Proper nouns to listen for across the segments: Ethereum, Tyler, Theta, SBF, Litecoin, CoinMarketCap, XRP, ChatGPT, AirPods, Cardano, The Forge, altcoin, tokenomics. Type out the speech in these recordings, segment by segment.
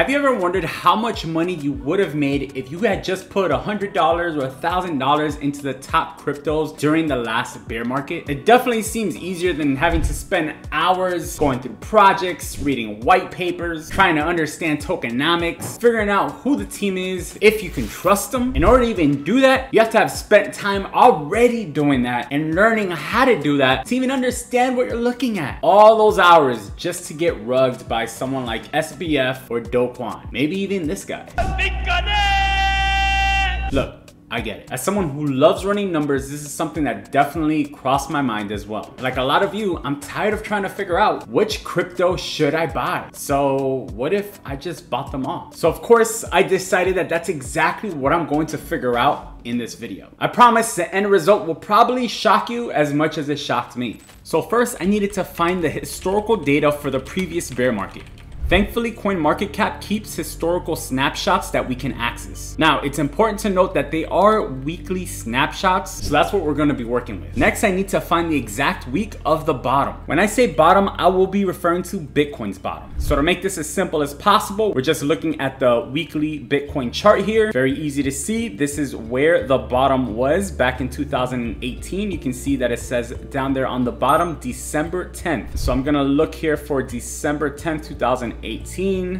Have you ever wondered how much money you would have made if you had just put $100 or $1,000 into the top cryptos during the last bear market? It definitely seems easier than having to spend hours going through projects, reading white papers, trying to understand tokenomics, figuring out who the team is, if you can trust them. In order to even do that, you have to have spent time already doing that and learning how to do that to even understand what you're looking at. All those hours just to get rugged by someone like SBF or maybe even this guy. Look, I get it. As someone who loves running numbers, this is something that definitely crossed my mind as well. Like a lot of you, I'm tired of trying to figure out which crypto should I buy. So what if I just bought them all? So of course, I decided that that's exactly what I'm going to figure out in this video. I promise the end result will probably shock you as much as it shocked me. So first, I needed to find the historical data for the previous bear market. Thankfully, CoinMarketCap keeps historical snapshots that we can access. Now, it's important to note that they are weekly snapshots, so that's what we're gonna be working with. Next, I need to find the exact week of the bottom. When I say bottom, I will be referring to Bitcoin's bottom. So to make this as simple as possible, we're just looking at the weekly Bitcoin chart here. Very easy to see. This is where the bottom was back in 2018. You can see that it says down there on the bottom, December 10th. So I'm gonna look here for December 10th, 2018.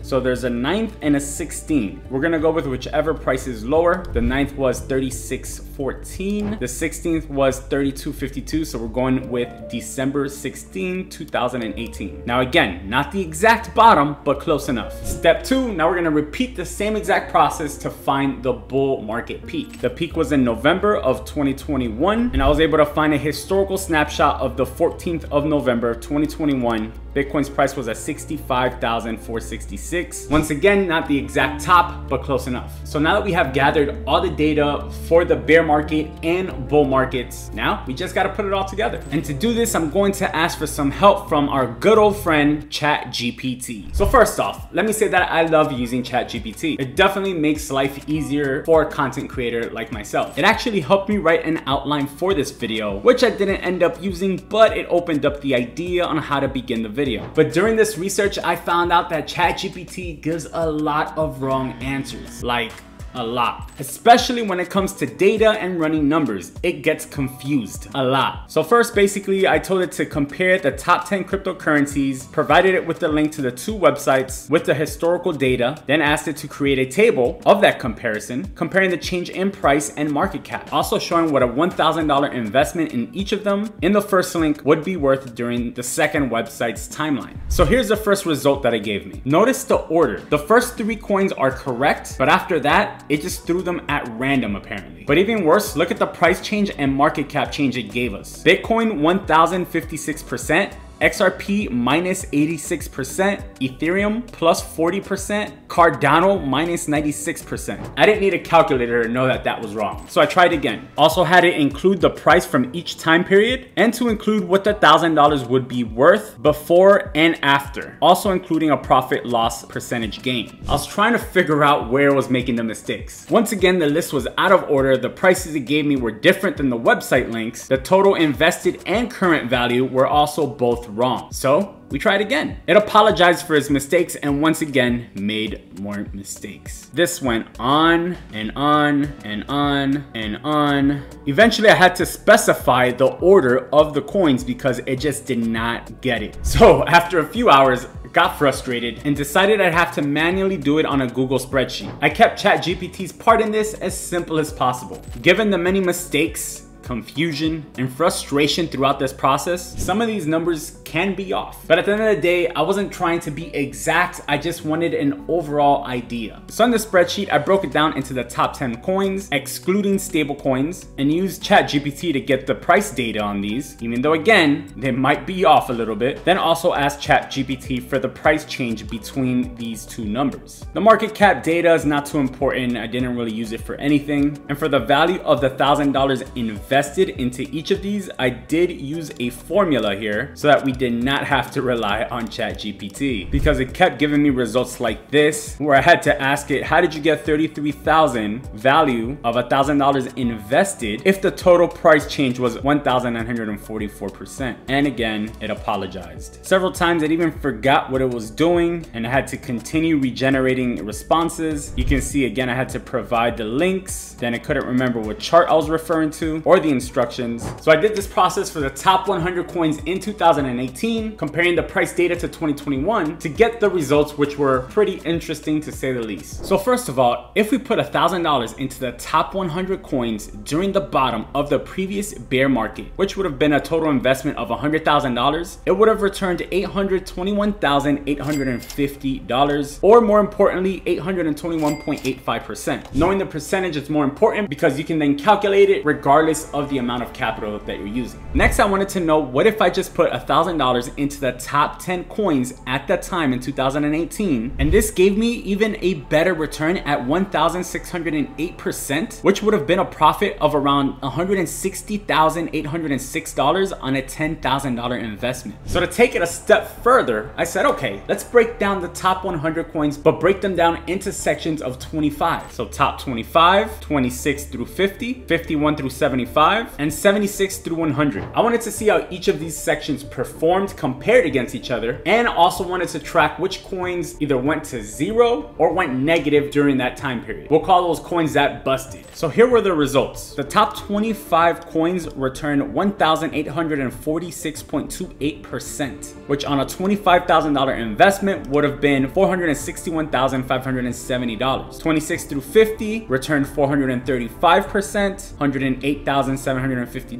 So there's a 9th and a 16th. We're gonna go with whichever price is lower. The 9th was 36.14. The 16th was 32.52. So we're going with December 16, 2018. Now again, not the exact bottom, but close enough. Step two, now we're gonna repeat the same exact process to find the bull market peak. The peak was in November of 2021, and I was able to find a historical snapshot of the 14th of November of 2021. Bitcoin's price was at 65,466. Once again, not the exact top, but close enough. So now that we have gathered all the data for the bear market and bull markets, now we just gotta put it all together. And to do this, I'm going to ask for some help from our good old friend, ChatGPT. So first off, let me say that I love using ChatGPT. It definitely makes life easier for a content creator like myself. It actually helped me write an outline for this video, which I didn't end up using, but it opened up the idea on how to begin the video. But during this research, I found out that ChatGPT gives a lot of wrong answers. Like, a lot. Especially when it comes to data and running numbers. It gets confused a lot. So first, basically, I told it to compare the top 10 cryptocurrencies, provided it with the link to the two websites with the historical data, then asked it to create a table of that comparison, comparing the change in price and market cap. Also showing what a $1,000 investment in each of them in the first link would be worth during the second website's timeline. So here's the first result that it gave me. Notice the order. The first three coins are correct, but after that, it just threw them at random apparently. But even worse, look at the price change and market cap change it gave us. Bitcoin 1,056%, XRP minus 86%, Ethereum plus 40%, Cardano minus 96%. I didn't need a calculator to know that that was wrong. So I tried again. Also had it include the price from each time period and to include what the $1,000 would be worth before and after. Also including a profit loss percentage gain. I was trying to figure out where it was making the mistakes. Once again, the list was out of order. The prices it gave me were different than the website links. The total invested and current value were also both wrong. So we tried again. It apologized for its mistakes and once again made more mistakes. This went on and on and on and on. Eventually I had to specify the order of the coins because it just did not get it. So after a few hours, got frustrated and decided I'd have to manually do it on a Google spreadsheet. I kept ChatGPT's part in this as simple as possible. Given the many mistakes, confusion, and frustration throughout this process, some of these numbers can be off. But at the end of the day, I wasn't trying to be exact. I just wanted an overall idea. So in the spreadsheet, I broke it down into the top 10 coins, excluding stable coins, and used ChatGPT to get the price data on these, even though again, they might be off a little bit. Then also asked ChatGPT for the price change between these two numbers. The market cap data is not too important. I didn't really use it for anything. And for the value of the $1,000 invested invested into each of these, I did use a formula here so that we did not have to rely on ChatGPT, because it kept giving me results like this where I had to ask it, how did you get 33,000 value of $1,000 invested if the total price change was 1,944%? And again, it apologized. Several times it even forgot what it was doing and I had to continue regenerating responses. You can see again, I had to provide the links, then it couldn't remember what chart I was referring to or the instructions. So I did this process for the top 100 coins in 2018, comparing the price data to 2021 to get the results, which were pretty interesting to say the least. So first of all, if we put $1,000 into the top 100 coins during the bottom of the previous bear market, which would have been a total investment of $100,000, it would have returned $821,850, or more importantly, 821.85%. Knowing the percentage is more important because you can then calculate it regardless of the amount of capital that you're using. Next, I wanted to know, what if I just put $1,000 into the top 10 coins at that time in 2018, and this gave me even a better return at 1,608%, which would have been a profit of around $160,806 on a $10,000 investment. So to take it a step further, I said, okay, let's break down the top 100 coins, but break them down into sections of 25. So top 25, 26 through 50, 51 through 75, and 76 through 100. I wanted to see how each of these sections performed compared against each other, and also wanted to track which coins either went to zero or went negative during that time period. We'll call those coins that busted. So here were the results. The top 25 coins returned 1,846.28%, which on a $25,000 investment would have been $461,570. 26 through 50 returned 435%, $108,750.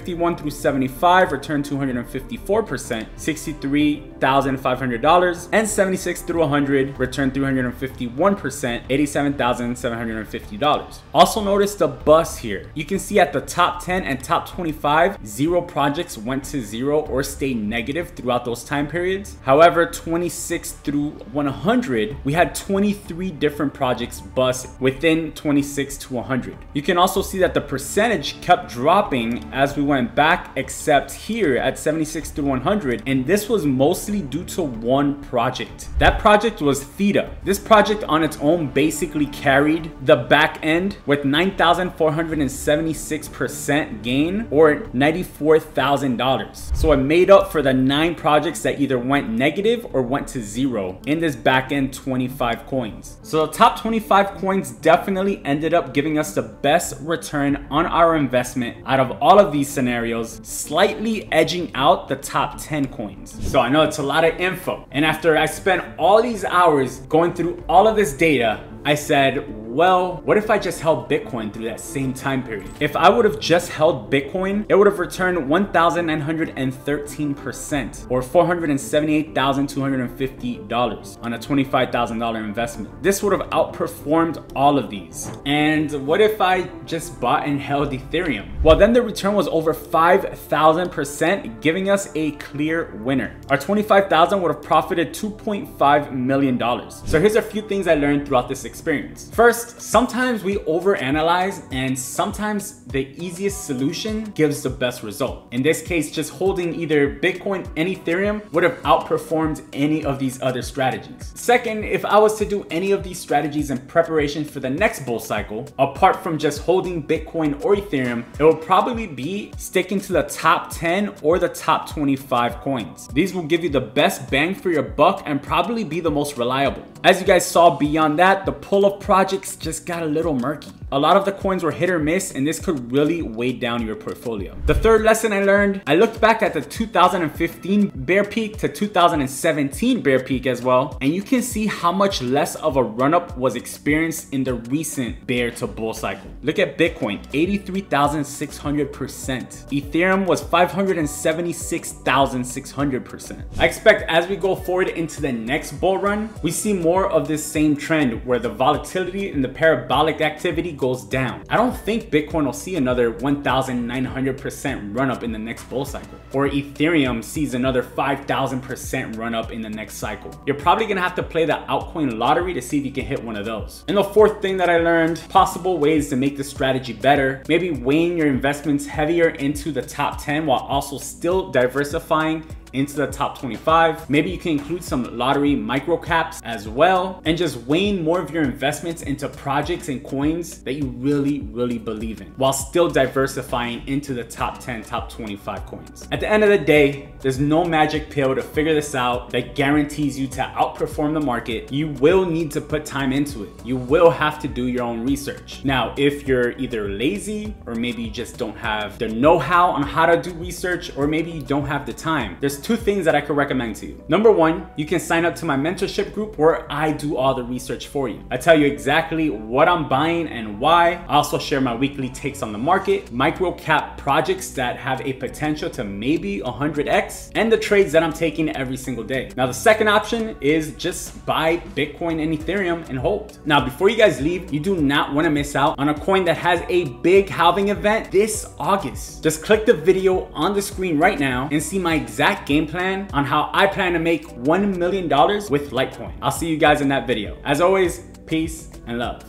51 through 75 returned 254%, $63,500. And 76 through 100 returned 351%, $87,750. Also notice the bust here. You can see at the top 10 and top 25, zero projects went to zero or stayed negative throughout those time periods. However, 26 through 100, we had 23 different projects bust within 26 to 100. You can also see that the percentage kept dropping as we went back, except here at 76 through 100, and this was mostly due to one project. That project was Theta. This project on its own basically carried the back end with 9,476% gain, or $94,000. So it made up for the 9 projects that either went negative or went to zero in this back end 25 coins. So the top 25 coins definitely ended up giving us the best return on our investment out of all of these scenarios, slightly edging out the top 10 coins. So I know it's a lot of info, and after I spent all these hours going through all of this data, I said, well, what if I just held Bitcoin through that same time period? If I would have just held Bitcoin, it would have returned 1,913%, or $478,250 on a $25,000 investment. This would have outperformed all of these. And what if I just bought and held Ethereum? Well, then the return was over 5,000%, giving us a clear winner. Our $25,000 would have profited $2.5 million. So here's a few things I learned throughout this experience. First, sometimes we overanalyze, and sometimes the easiest solution gives the best result. In this case, just holding either Bitcoin and Ethereum would have outperformed any of these other strategies. Second, if I was to do any of these strategies in preparation for the next bull cycle, apart from just holding Bitcoin or Ethereum, it will probably be sticking to the top 10 or the top 25 coins. These will give you the best bang for your buck and probably be the most reliable. As you guys saw beyond that, the pull of projects just got a little murky. A lot of the coins were hit or miss, and this could really weigh down your portfolio. The third lesson I learned, I looked back at the 2015 bear peak to 2017 bear peak as well, and you can see how much less of a run-up was experienced in the recent bear to bull cycle. Look at Bitcoin, 83,600%. Ethereum was 576,600%. I expect as we go forward into the next bull run, we see more of this same trend where the volatility and the parabolic activity goes down. I don't think Bitcoin will see another 1,900% run up in the next bull cycle, or Ethereum sees another 5,000% run up in the next cycle. You're probably gonna have to play the altcoin lottery to see if you can hit one of those. And the fourth thing that I learned, possible ways to make this strategy better. Maybe weighing your investments heavier into the top 10 while also still diversifying into the top 25. Maybe you can include some lottery micro caps as well, and just weighing more of your investments into projects and coins that you really believe in while still diversifying into the top 10, top 25 coins. At the end of the day, there's no magic pill to figure this out that guarantees you to outperform the market. You will need to put time into it. You will have to do your own research. Now, if you're either lazy, or maybe you just don't have the know-how on how to do research, or maybe you don't have the time, there's two things that I could recommend to you. Number one, you can sign up to my mentorship group where I do all the research for you. I tell you exactly what I'm buying and why. I also share my weekly takes on the market, micro cap projects that have a potential to maybe 100x, and the trades that I'm taking every single day. Now, the second option is just buy Bitcoin and Ethereum and hold. Now, before you guys leave, you do not want to miss out on a coin that has a big halving event this August. Just click the video on the screen right now and see my exact game plan on how I plan to make $1 million with Litecoin. I'll see you guys in that video. As always, peace and love.